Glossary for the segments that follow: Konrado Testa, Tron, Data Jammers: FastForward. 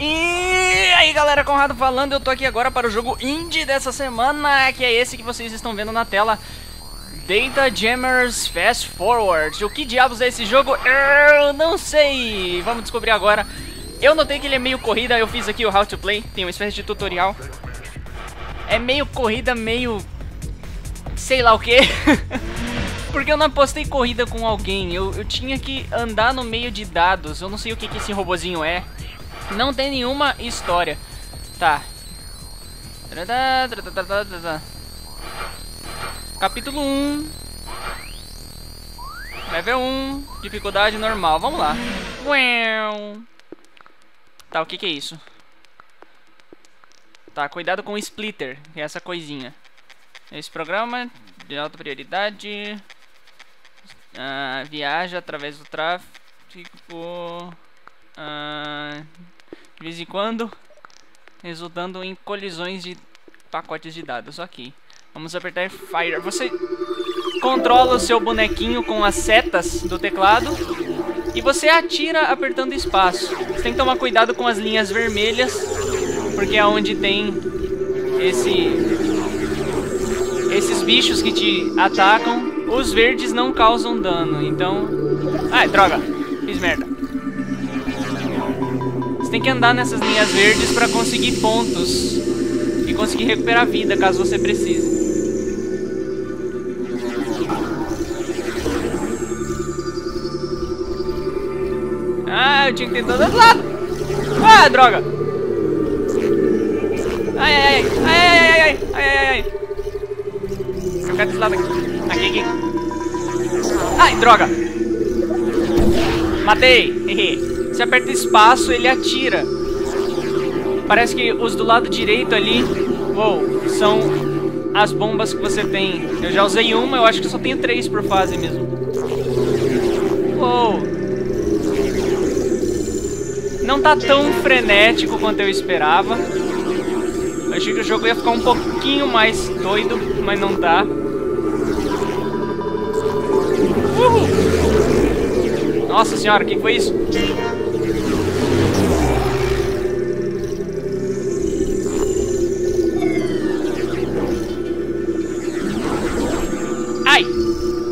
E aí galera, Conrado falando, eu tô aqui agora para o jogo indie dessa semana, que é esse que vocês estão vendo na tela, Data Jammers FastForward. O que diabos é esse jogo? Eu não sei, vamos descobrir agora. Eu notei que ele é meio corrida, eu fiz aqui o How to Play, tem uma espécie de tutorial. É meio corrida, meio... sei lá o que. Porque eu não apostei corrida com alguém, eu tinha que andar no meio de dados, eu não sei o que esse robozinho é. Não tem nenhuma história. Tá. Capítulo 1. Level 1. Dificuldade normal. Vamos lá. Tá, o que é isso? Tá, cuidado com o splitter, que é essa coisinha. Esse programa de alta prioridade. Viaja através do tráfego. De vez em quando, resultando em colisões de pacotes de dados. Ok, vamos apertar Fire. Você controla o seu bonequinho com as setas do teclado e você atira apertando espaço. Você tem que tomar cuidado com as linhas vermelhas, porque é onde tem esses bichos que te atacam. Os verdes não causam dano, então... ai, droga, fiz merda. Você tem que andar nessas linhas verdes para conseguir pontos e conseguir recuperar a vida caso você precise. Ah, eu tinha que ter todo outro lado. Ah, droga. Ai, ai, ai, ai, ai, ai, ai, ai. Eu quero desse lado aqui. Aqui, aqui. Ai, droga. Matei. Hehe. Você aperta espaço, ele atira. Parece que os do lado direito ali, uou, são as bombas que você tem. Eu já usei uma, eu acho que só tenho 3 por fase mesmo. Uou. Não tá tão frenético quanto eu esperava. Eu achei que o jogo ia ficar um pouquinho mais doido, mas não tá. Uhul. Nossa senhora, o que foi isso?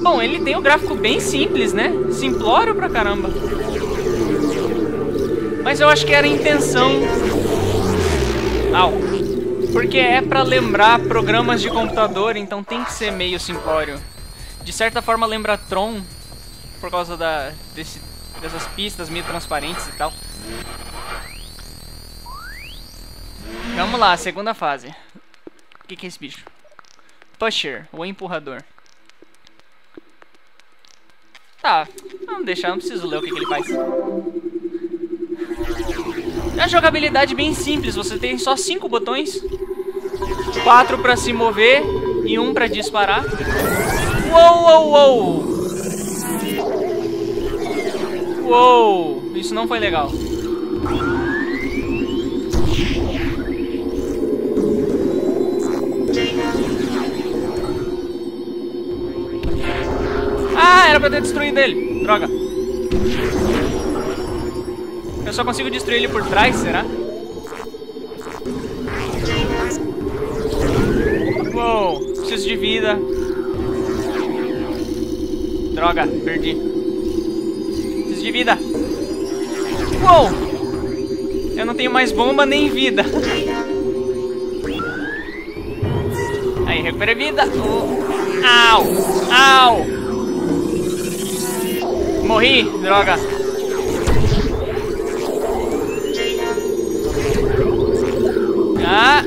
Bom, ele tem um gráfico bem simples, né? Simplório pra caramba. Mas eu acho que era a intenção... au. Porque é pra lembrar programas de computador, então tem que ser meio simplório. De certa forma lembra Tron, por causa dessas pistas meio transparentes e tal. Vamos lá, segunda fase. O que é esse bicho? Pusher, o empurrador. Tá, vamos deixar, não preciso ler o que ele faz. É uma jogabilidade bem simples, você tem só 5 botões. 4 pra se mover e 1 pra disparar. Uou, uou, uou. Uou, isso não foi legal. Ah, era pra ter destruído ele. Droga. Eu só consigo destruir ele por trás, será? Uou, preciso de vida. Droga, perdi. Preciso de vida. Uou. Eu não tenho mais bomba nem vida. Aí, recuperei vida. Au, au. Morri, droga. Ah.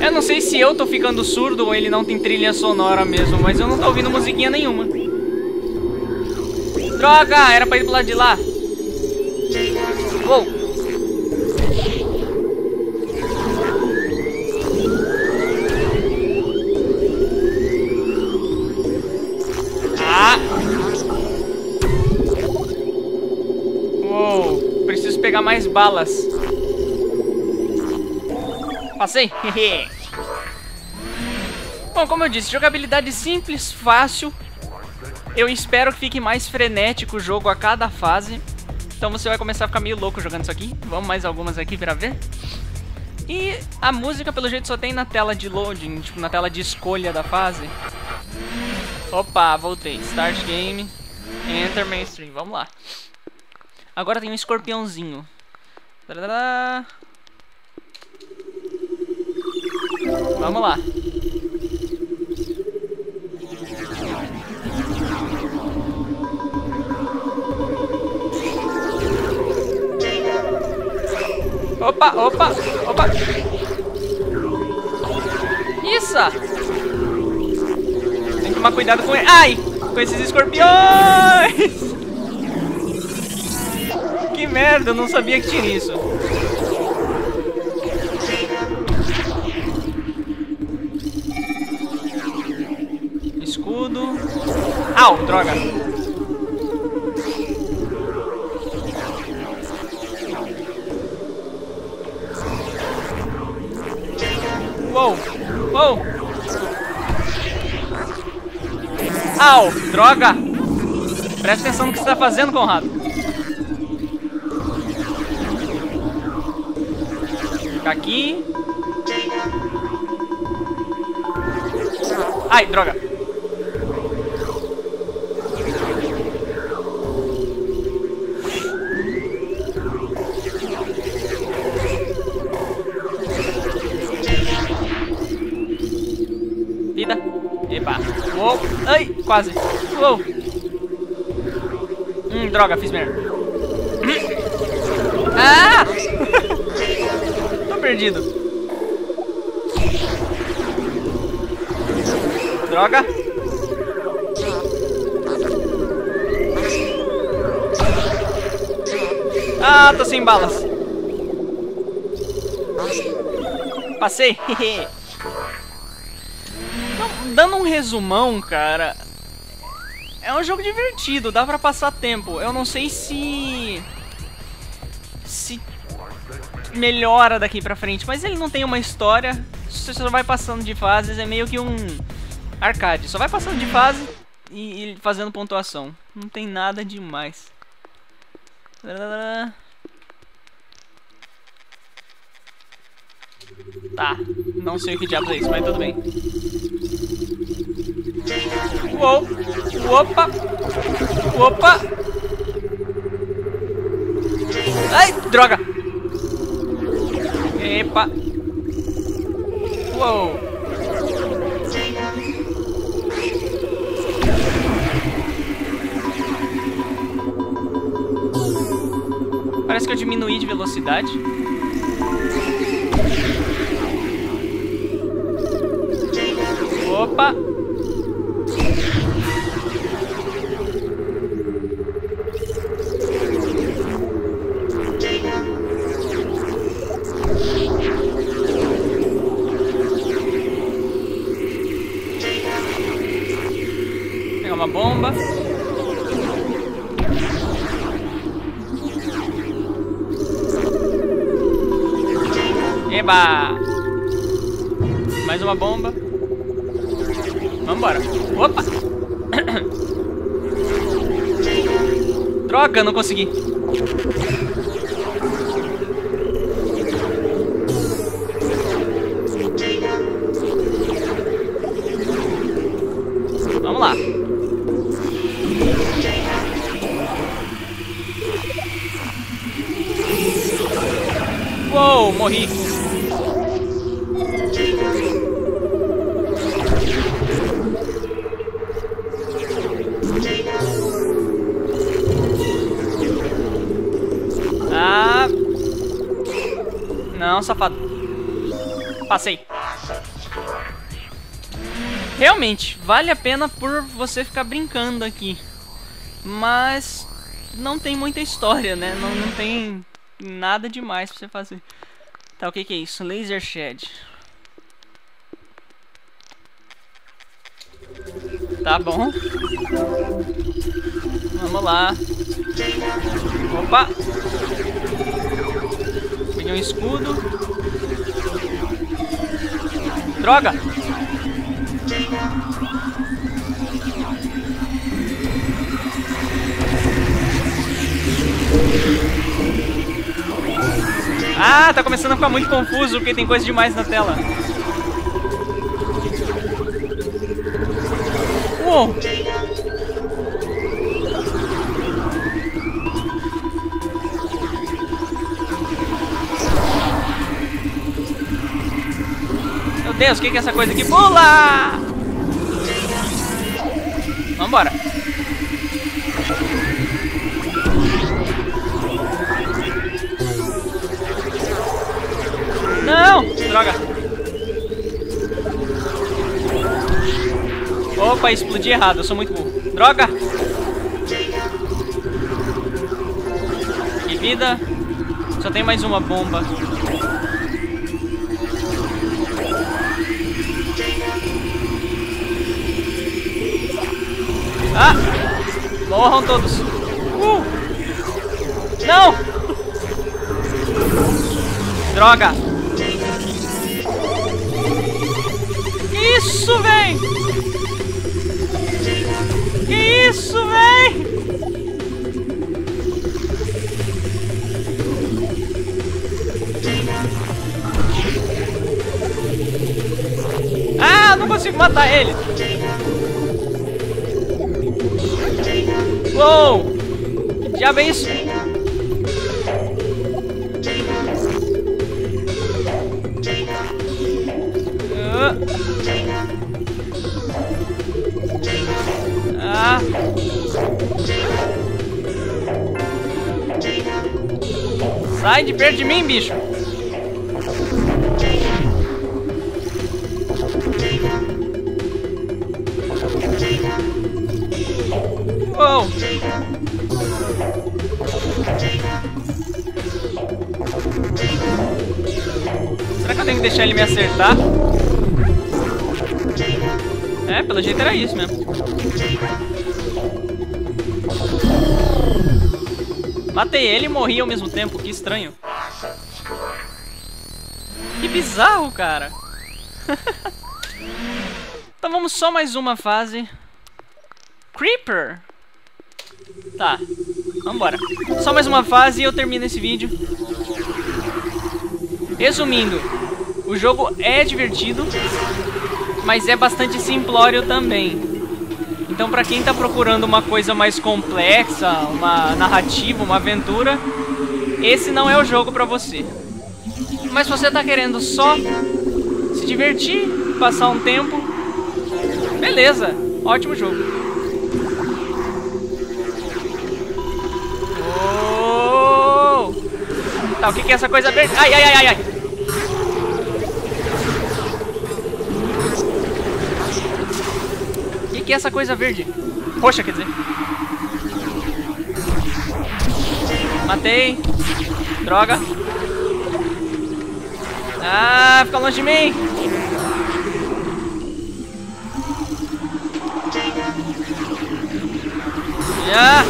Eu não sei se eu tô ficando surdo ou ele não tem trilha sonora mesmo, mas eu não tô ouvindo musiquinha nenhuma. Droga, era pra ir pro lado de lá. Uou. pegar mais balas. Passei. Bom, como eu disse, jogabilidade simples, fácil. Eu espero que fique mais frenético o jogo a cada fase. Então você vai começar a ficar meio louco jogando isso aqui. Vamos mais algumas aqui pra ver. E a música, pelo jeito, só tem na tela de loading, tipo, na tela de escolha da fase. Opa, voltei. Start game. Enter mainstream. Vamos lá. Agora tem um escorpiãozinho. Tadadá. Vamos lá. Opa, opa, opa. Isso! Tem que tomar cuidado com ele. Ai! Com esses escorpiões! Que merda, eu não sabia que tinha isso. Escudo. Au, droga! Uou, uou. Au, droga. Presta atenção no que você está fazendo, Conrado. Fica aqui. Ai, droga. Eba. Uou. Ai, quase. Uou. Droga, fiz merda. Ah! Tô perdido. Droga. Ah, tô sem balas. Passei. Dando um resumão, cara, é um jogo divertido, dá pra passar tempo. Eu não sei se melhora daqui pra frente, mas ele não tem uma história, você só vai passando de fases, é meio que um arcade. Só vai passando de fase e fazendo pontuação, não tem nada demais. Tá, não sei o que diabos é isso, mas tudo bem. Uou, opa, opa. Ai, droga. Epa. Uou. Parece que eu diminuí de velocidade. Opa. Pegar uma bomba. Eba! Mais uma bomba. Vambora. Opa! Droga, não consegui. Vamos lá. Uou, morri. Não, safado. Passei. Realmente, vale a pena por você ficar brincando aqui. Mas não tem muita história, né? Não tem nada demais pra você fazer. Tá, o que é isso? Laser Shed. Tá bom. Vamos lá. Opa! Peguei um escudo. Droga! Ah, tá começando a ficar muito confuso porque tem coisa demais na tela. Uou! Meu Deus, o que é essa coisa aqui? Pula! Vambora! Não! Droga! Opa, explodi errado, eu sou muito burro. Droga! Que vida! Só tem mais uma bomba. Ah! Morram todos! Não! Droga! Isso, véi! Que isso, véi! Ah, não consigo matar ele! Uou! Que diabo é isso? Ah! Sai de perto de mim, bicho! Uou! Será que eu tenho que deixar ele me acertar? É, pelo jeito era isso mesmo. Matei ele e morri ao mesmo tempo, que estranho. Que bizarro, cara. Então vamos só mais uma fase. Creeper. Tá, vambora. Só mais uma fase e eu termino esse vídeo. Resumindo, o jogo é divertido, mas é bastante simplório também. Então pra quem tá procurando uma coisa mais complexa, uma narrativa, uma aventura, esse não é o jogo pra você. Mas se você tá querendo só se divertir, passar um tempo, beleza, ótimo jogo. Oh! Tá, o que é essa coisa aberta? Ai, ai, ai, ai, ai! Que é essa coisa verde? Roxa, quer dizer. Matei. Droga. Ah, fica longe de mim. Ah.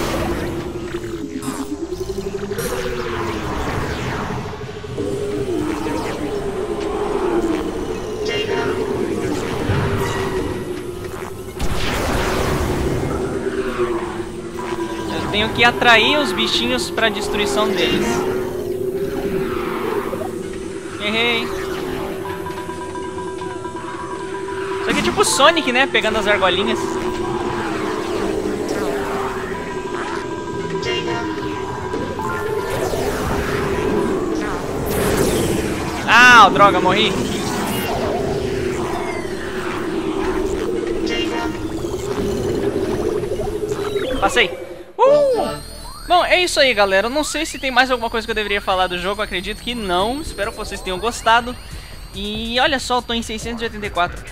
Tenho que atrair os bichinhos para destruição deles. Errei. Isso aqui é tipo Sonic, né? Pegando as argolinhas. Ah, droga, morri. Passei. Bom, é isso aí, galera. Eu não sei se tem mais alguma coisa que eu deveria falar do jogo. Acredito que não. Espero que vocês tenham gostado. E olha só, eu tô em 684.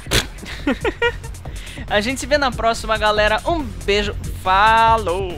A gente se vê na próxima, galera. Um beijo. Falou!